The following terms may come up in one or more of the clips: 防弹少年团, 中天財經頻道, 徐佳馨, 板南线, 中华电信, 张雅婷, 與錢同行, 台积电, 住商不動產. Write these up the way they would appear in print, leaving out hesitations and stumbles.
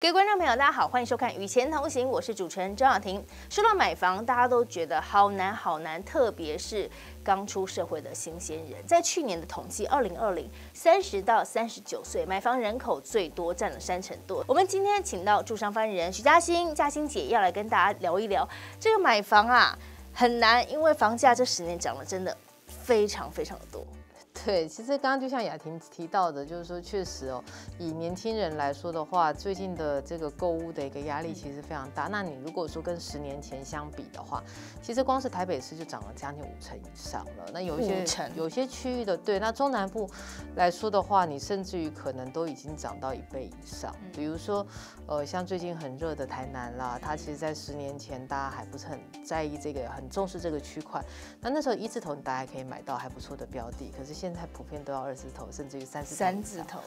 各位观众朋友，大家好，欢迎收看《与钱同行》，我是主持人张雅婷。说到买房，大家都觉得好难好难，特别是刚出社会的新鲜人。在去年的统计，2020，30到39岁买房人口最多，占了30%多。我们今天请到住商发言人徐佳馨，佳馨姐要来跟大家聊一聊这个买房啊很难，因为房价这10年涨了真的非常的多。 对，其实刚刚就像雅婷提到的，就是说，确实哦，以年轻人来说的话，最近的这个购物的一个压力其实非常大。那你如果说跟10年前相比的话，其实光是台北市就涨了将近50%以上了。那有些区域的，对，那中南部来说的话，你甚至于可能都已经涨到1倍以上。比如说，像最近很热的台南啦，它其实在10年前大家还不是很在意这个，很重视这个区块。那时候1字头你大概可以买到还不错的标的，可是现在普遍都要2字头，甚至于3字头。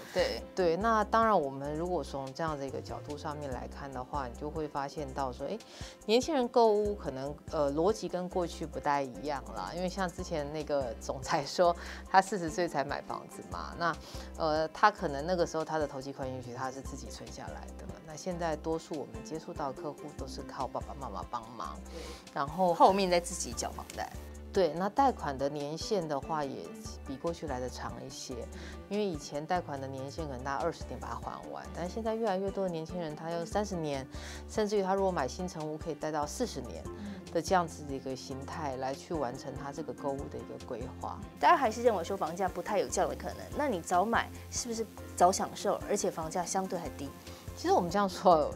对，那当然，我们如果从这样的一个角度上面来看的话，你就会发现到说，哎，年轻人购物可能逻辑跟过去不太一样啦。因为像之前那个总裁说，他40岁才买房子嘛，那他可能那个时候他的投机款也许他是自己存下来的。那现在多数我们接触到的客户都是靠爸爸妈妈帮忙，然后后面再自己缴房贷。 对，那贷款的年限的话，也比过去来的长一些，因为以前贷款的年限可能大概20年把它还完，但现在越来越多的年轻人，他要30年，甚至于他如果买新成屋可以贷到40年的这样子的一个形态来去完成他这个购物的一个规划。大家还是认为说房价不太有降的可能，那你早买是不是早享受？而且房价相对还低。 其实我们这样说，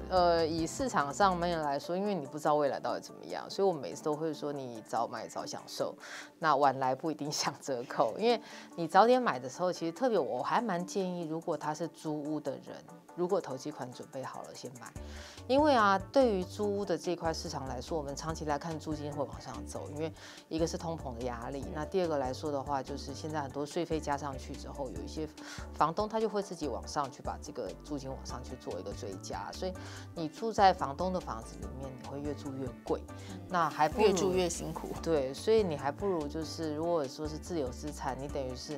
以市场上面来说，因为你不知道未来到底怎么样，所以我每次都会说，你早买早享受，那晚来不一定享折扣。因为你早点买的时候，其实特别我还蛮建议，如果他是租屋的人，如果头期款准备好了先买，因为啊，对于租屋的这块市场来说，我们长期来看租金会往上走，因为一个是通膨的压力，那第二个来说的话，就是现在很多税费加上去之后，有一些房东他就会自己往上去把这个租金往上去做一个 追加，所以你住在房东的房子里面，你会越住越贵，那还不如越住越辛苦。对，所以你还不如就是如果说是自有资产，你等于是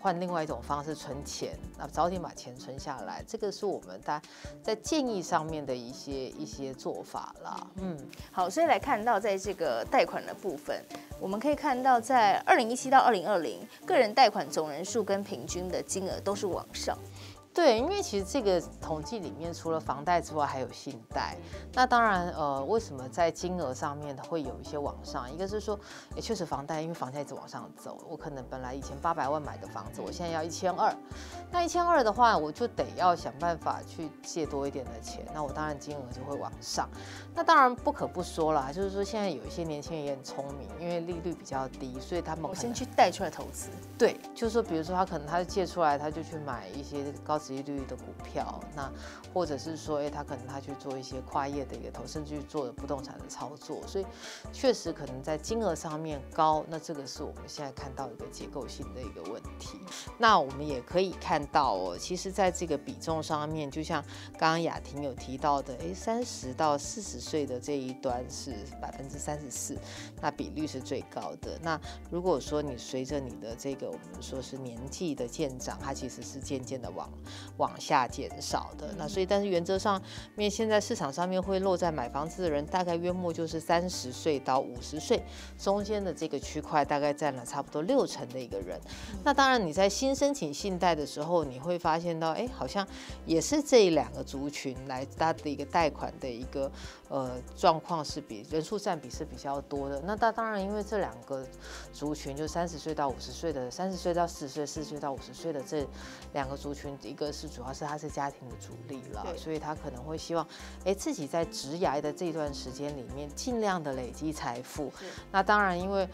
换另外一种方式存钱，那早点把钱存下来，这个是我们大家在建议上面的一些做法啦。嗯，好，所以来看到在这个贷款的部分，我们可以看到在2017到2020，个人贷款总人数跟平均的金额都是往上。 对，因为其实这个统计里面，除了房贷之外，还有信贷。那当然，为什么在金额上面会有一些往上？一个是说，也确实房贷，因为房价一直往上走，我可能本来以前800万买的房子，我现在要1200，那1200的话，我就得要想办法去借多一点的钱，那我当然金额就会往上。那当然不可不说啦，就是说现在有一些年轻人也很聪明，因为利率比较低，所以他们我先去贷出来投资。对，就是说，比如说他可能他借出来，他就去买一些高 利率的股票，那或者是说，他可能他去做一些跨业的一个投，甚至去做不动产的操作，所以确实可能在金额上面高，那这个是我们现在看到一个结构性的一个问题。那我们也可以看到哦，其实在这个比重上面，就像刚刚雅婷有提到的，30到40岁的这一端是34%，那比率是最高的。那如果说你随着你的这个我们说是年纪的渐长，它其实是渐渐的往下减少的，那所以但是原则上面，现在市场上面会落在买房子的人，大概约莫就是30岁到50岁中间的这个区块，大概占了差不多60%的一个人。那当然你在新申请信贷的时候，你会发现到，哎，好像也是这两个族群来它的一个贷款的一个状况是比人数占比是比较多的。那当然因为这两个族群，就30岁到50岁的、30岁到40岁、40岁到50岁的这两个族群。 一个是主要是他是家庭的主力了，所以他可能会希望，哎，自己在职涯的这段时间里面，尽量的累积财富。那当然，因为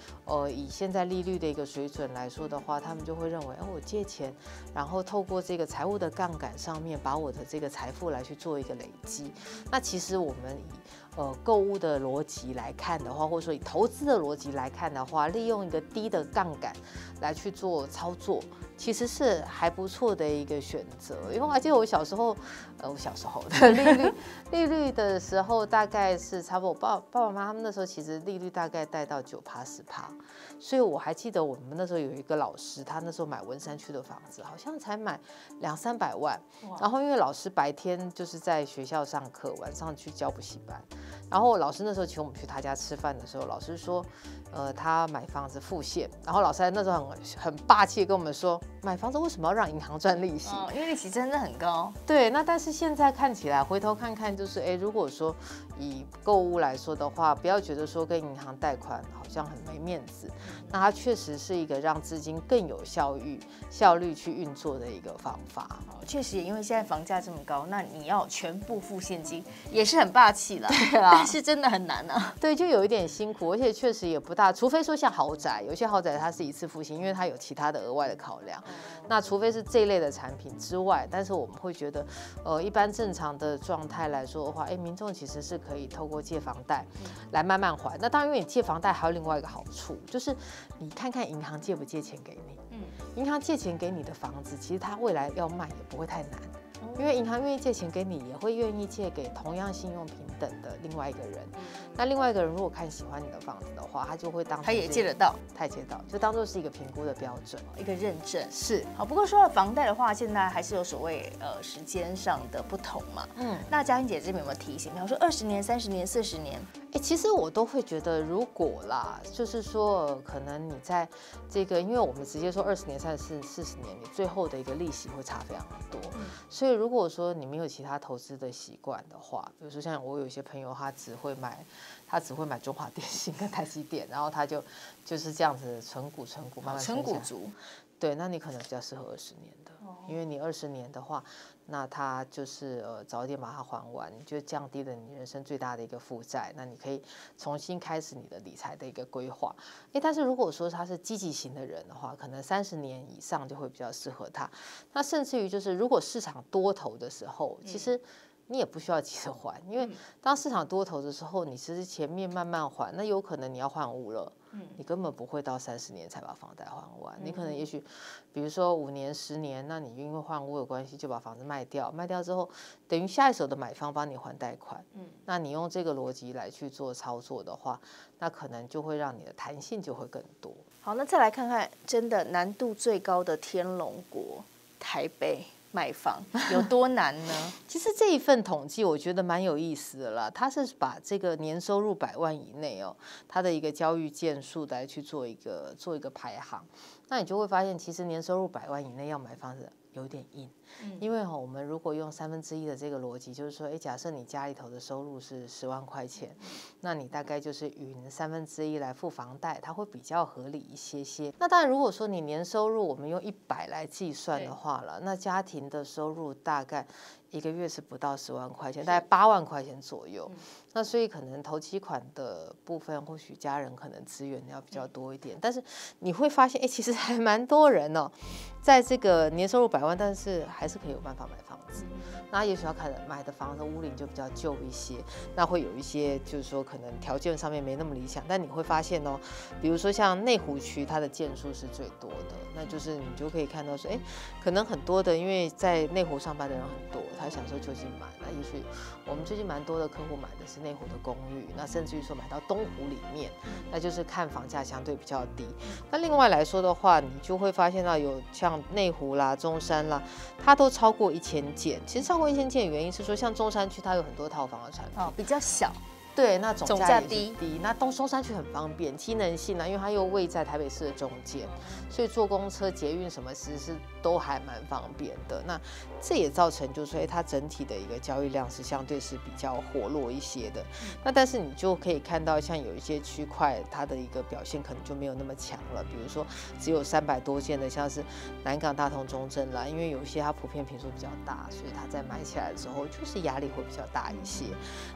以现在利率的一个水准来说的话，他们就会认为，哎，我借钱，然后透过这个财务的杠杆上面，把我的这个财富来去做一个累积。那其实我们以购物的逻辑来看的话，或者说以投资的逻辑来看的话，利用一个低的杠杆来去做操作。其实是还不错的一个选择。因为而且我小时候，我小时候的利率的时候大概是差不多，我爸爸妈妈他们那时候其实利率大概带到9%、10%，所以我还记得我们那时候有一个老师，他那时候买文山区的房子，好像才买200-300万，然后因为老师白天就是在学校上课，晚上去教补习班，然后老师那时候请我们去他家吃饭的时候，老师说，他买房子付现，然后老师还那时候很霸气地跟我们说，买房子为什么要让银行赚利息？因为利息真的很高。对，那但是现在看起来，回头看看就是，如果说以购物来说的话，不要觉得说跟银行贷款好像很没面子，那它确实是一个让资金更有效率去运作的一个方法。确实，因为现在房价这么高，那你要全部付现金也是很霸气啦。对啊，但是真的很难啊。对，就有一点辛苦，而且确实也不大，除非说像豪宅，有些豪宅它是一次付清，因为它有其他的额外的考量。那除非是这一类的产品之外，但是我们会觉得，一般正常的状态来说的话，民众其实是可以透过借房贷来慢慢还。那当然，因为你借房贷还有另外一个好处，就是你看看银行借不借钱给你。银行借钱给你的房子，其实它未来要卖也不会太难，因为银行愿意借钱给你，也会愿意借给同样信用平等的另外一个人。那另外一个人如果看喜欢你的房子的话，他就会当作他也借得到，他也借到，就当做是一个评估的标准，一个认证。是好，不过说到房贷的话，现在还是有所谓时间上的不同嘛。那嘉欣姐这边有没有提醒？比方说20年、30年、40年？其实我都会觉得，如果啦，就是说可能你在这个，因为我们直接说20年、30年、40年，你最后的一个利息会差非常多。所以如果说你没有其他投资的习惯的话，比如说像我有一些朋友，他只会买中华电信跟台积电，然后他就是这样子存股慢慢存股族。对，那你可能比较适合20年的，因为你20年的话，那他就是早一点把它还完，你就降低了你人生最大的一个负债，那你可以重新开始你的理财的一个规划。但是如果说他是积极型的人的话，可能30年以上就会比较适合他。那甚至于就是如果市场多头的时候，其实你也不需要急着还，因为当市场多头的时候，你其实前面慢慢还，那有可能你要换屋了。你根本不会到30年才把房贷还完，你可能也许，比如说5年、10年，那你因为换屋的关系就把房子卖掉，卖掉之后等于下一手的买方帮你还贷款，那你用这个逻辑来去做操作的话，那可能就会让你的弹性就会更多。好，那再来看看真的难度最高的天龙国台北买房有多难呢？其实这一份统计我觉得蛮有意思的啦，它是把这个年收入100万以内哦，它的一个交易件数来去做一个排行，那你就会发现，其实年收入100万以内要买房子有点硬，因为我们如果用1/3的这个逻辑，就是说，假设你家里头的收入是10万块钱，那你大概就是匀1/3来付房贷，它会比较合理一些些。那当然，如果说你年收入我们用100来计算的话了，那家庭的收入大概一个月是不到10万块钱，大概8万块钱左右。那所以可能头期款的部分，或许家人可能资源要比较多一点，但是你会发现，其实还蛮多人哦，在这个年收入100万，但是还是可以有办法买房子。那也许要看买的房子屋龄就比较旧一些，那会有一些就是说可能条件上面没那么理想，但你会发现哦，比如说像内湖区，它的件数是最多的，那就是你就可以看到说，可能很多的，因为在内湖上班的人很多，他想说就近买，那也许我们最近蛮多的客户买的是内湖的公寓，那甚至于说买到东湖里面，那就是看房价相对比较低。那另外来说的话，你就会发现到有像内湖啦、中山啦，它都超过1000件。其实超过1000件的原因是说，像中山区它有很多套房的产品，比较小。对，那总价低，那中山区很方便，机能性呢，因为它又位在台北市的中间，所以坐公车、捷运什么其实是都还蛮方便的。那这也造成就是说，它整体的一个交易量是相对是比较活络一些的。那但是你就可以看到，像有一些区块它的一个表现可能就没有那么强了，比如说只有300多件的，像是南港、大同、中正啦，因为有些它普遍坪数比较大，所以它在买起来之后就是压力会比较大一些。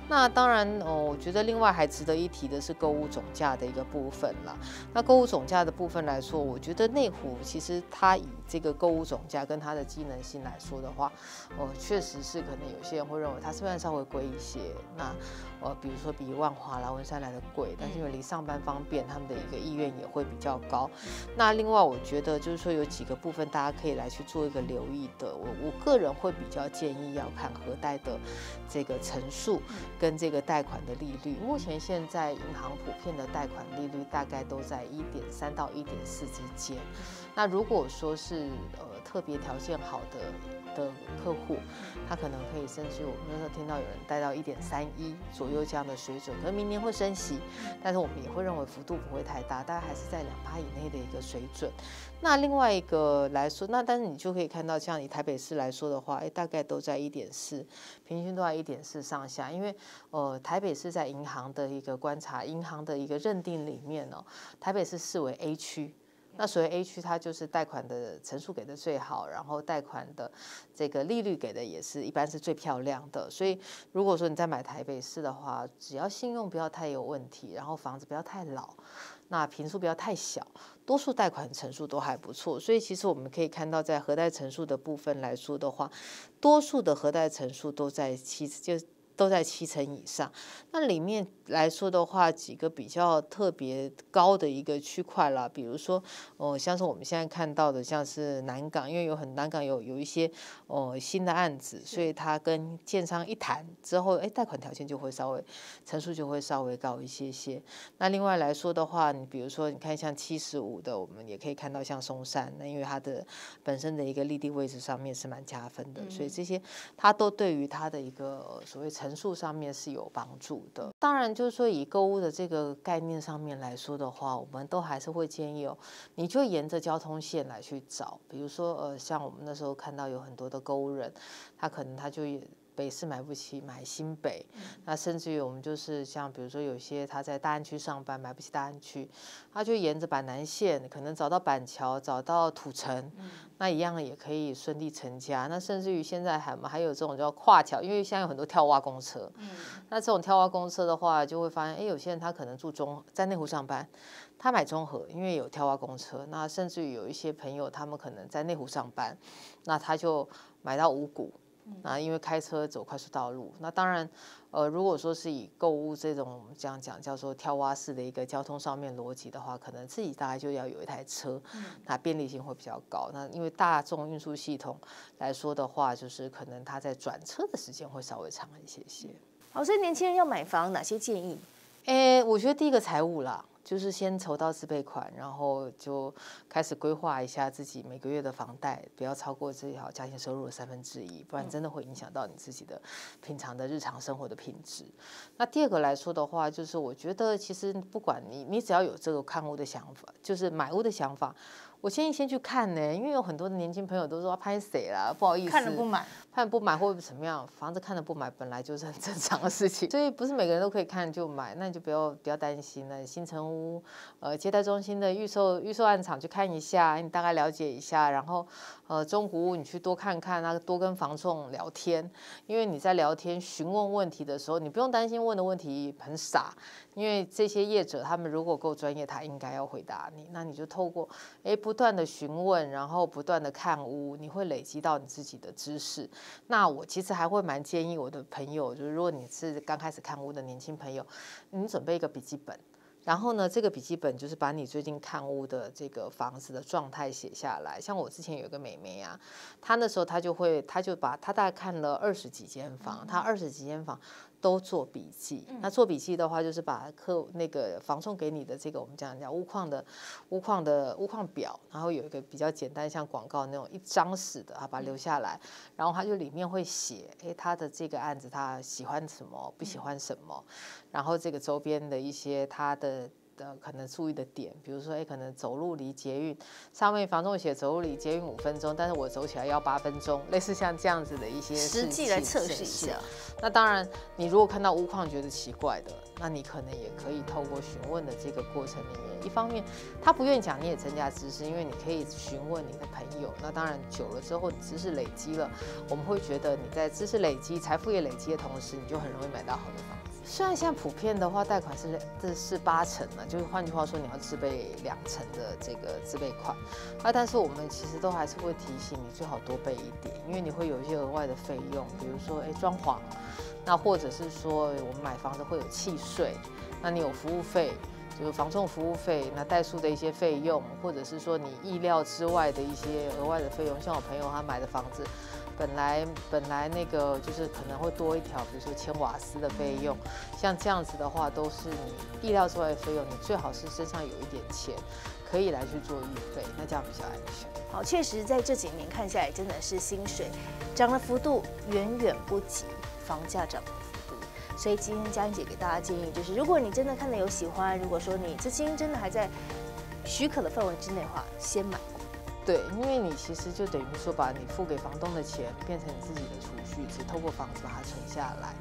那当然我觉得另外还值得一提的是购物总价的一个部分啦。那购物总价的部分来说，我觉得内湖其实它以这个购物总价跟它的机能性来说的话，确实是可能有些人会认为它虽然稍微贵一些，那比如说比万华啦、文山来的贵，但是因为离上班方便，他们的一个意愿也会比较高。那另外我觉得就是说有几个部分大家可以来去做一个留意的，我个人会比较建议要看核贷的这个成数跟这个贷款的利率。目前现在银行普遍的贷款利率大概都在1.3到1.4之间。那如果说是特别条件好的客户，他可能可以甚至我们那时候听到有人贷到1.31左右这样的水准，可能明年会升息，但是我们也会认为幅度不会太大，大概还是在2%以内的一个水准。那另外一个来说，那但是你就可以看到，像以台北市来说的话，大概都在1.4，平均都在1.4上下。因为台北市在银行的一个观察，银行的一个认定里面台北市视为 A 区。那所谓 A 区，它就是贷款的成数给的最好，然后贷款的这个利率给的也是一般是最漂亮的。所以如果说你在买台北市的话，只要信用不要太有问题，然后房子不要太老，那坪数不要太小，多数贷款成数都还不错。所以其实我们可以看到，在核贷成数的部分来说的话，多数的核贷成数都在7成以上。那里面来说的话，几个比较特别高的一个区块啦，比如说像是我们现在看到的，像是南港，因为南港有一些新的案子，所以它跟建商一谈之后，贷款条件就会稍微成数就会稍微高一些些。那另外来说的话，你比如说你看像75的，我们也可以看到像松山，那因为它的本身的一个立地位置上面是蛮加分的，所以这些它都对于它的一个所谓成数上面是有帮助的。当然就是说以购物的这个概念上面来说的话，我们都还是会建议你就沿着交通线来去找，比如说像我们那时候看到有很多的购物人，他可能就北市买不起，买新北。那甚至于我们就是像比如说有些他在大安区上班，买不起大安区，他就沿着板南线，可能找到板桥，找到土城，那一样也可以顺利成家。那甚至于现在还有这种叫跨桥，因为现在有很多跳蛙公车，那这种跳蛙公车的话，就会发现有些人他可能在内湖上班，他买中和，因为有跳蛙公车。那甚至于有一些朋友他们可能在内湖上班，那他就买到五股，那因为开车走快速道路。那当然如果说是以购物这种我们讲叫做跳蛙式的一个交通上面逻辑的话，可能自己大概就要有一台车，那便利性会比较高。那因为大众运输系统来说的话，就是可能它在转车的时间会稍微长一些些。好，所以年轻人要买房哪些建议？我觉得第一个财务啦，就是先筹到自备款，然后就开始规划一下自己每个月的房贷，不要超过最好家庭收入的1/3，不然真的会影响到你自己的平常的日常生活的品质。那第二个来说的话，就是我觉得其实不管你只要有这个看屋的想法，就是买屋的想法，我建议先去看呢，因为有很多的年轻朋友都说拍谁啦，不好意思，看了不买，或者怎么样，房子看了不买本来就是很正常的事情，所以不是每个人都可以看就买，那你就不要担心了。新成屋、接待中心的预售案场去看一下，你大概了解一下，然后中古屋你去多看看，多跟房仲聊天，因为你在聊天询问问题的时候，你不用担心问的问题很傻，因为这些业者他们如果够专业，他应该要回答你，那你就透过不断的询问，然后不断的看屋，你会累积到你自己的知识。那我其实还会蛮建议我的朋友，就是如果你是刚开始看屋的年轻朋友，你准备一个笔记本，然后呢，这个笔记本就是把你最近看屋的这个房子的状态写下来。像我之前有一个妹妹啊，她那时候她大概看了20几间房，她20几间房都做笔记。那做笔记的话，就是把那个房仲给你的这个我们讲屋况表，然后有一个比较简单像广告那种一张式的，把它留下来，然后他就里面会写，他的这个案子他喜欢什么，不喜欢什么，然后这个周边的一些他的可能注意的点，比如说可能走路离捷运，上面房仲写走路离捷运5分钟，但是我走起来要8分钟，类似像这样子的一些事情实际来测试一下。那当然你如果看到屋况觉得奇怪的，那你可能也可以透过询问的这个过程里面，一方面他不愿意讲，你也增加知识，因为你可以询问你的朋友。那当然久了之后，知识累积了，我们会觉得你在知识累积、财富也累积的同时，你就很容易买到好的房子。虽然现在普遍的话，贷款是8成嘛，就是换句话说，你要自备2成的这个自备款。啊，但是我们其实都还是会提醒你，最好多备一点，因为你会有一些额外的费用，比如说装潢。 那或者是说，我们买房子会有契税，那你有服务费，就是房仲服务费，那代书的一些费用，或者是说你意料之外的一些额外的费用。像我朋友他买的房子，本来那个就是可能会多一条，比如说迁瓦斯的费用，像这样子的话，都是你意料之外的费用，你最好是身上有一点钱。 可以来去做预备，那这样比较安全。好，确实在这几年看下来，真的是薪水涨的幅度远远不及房价涨的幅度，所以今天佳芸姐给大家建议就是，如果你真的看了有喜欢，如果说你资金真的还在许可的范围之内的话，先买。对，因为你其实就等于说把你付给房东的钱变成你自己的储蓄，只透过房子把它存下来。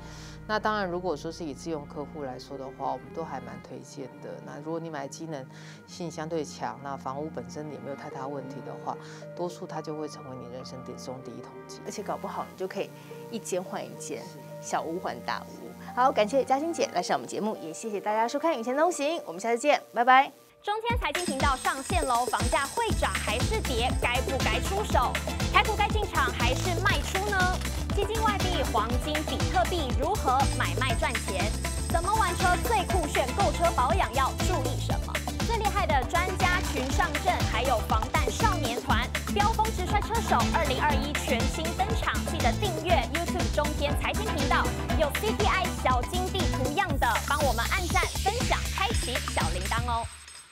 那当然，如果说是以自用客户来说的话，我们都还蛮推荐的。那如果你买机能性相对强，那房屋本身也没有太大问题的话，多数它就会成为你人生中第一桶金。而且搞不好你就可以一间换一间，小屋换大屋。好，感谢佳芸姐来上我们节目，也谢谢大家收看《有钱东行》，我们下次见，拜拜。中天财经频道上线喽，房价会涨还是跌？该不该出手？台股该进场还是卖出呢？ 基金、外币、黄金、比特币如何买卖赚钱？怎么玩车最酷炫？购车保养要注意什么？最厉害的专家群上阵，还有防弹少年团、飙风直摔车手，2021全新登场，记得订阅 YouTube 中天财经频道，有 CTI 小金地图样的，帮我们按赞、分享、开启小铃铛哦。